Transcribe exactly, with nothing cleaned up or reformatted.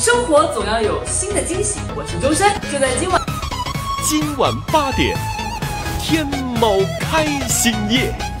生活总要有新的惊喜。我是周深，就在今晚，今晚八点，天猫开心夜。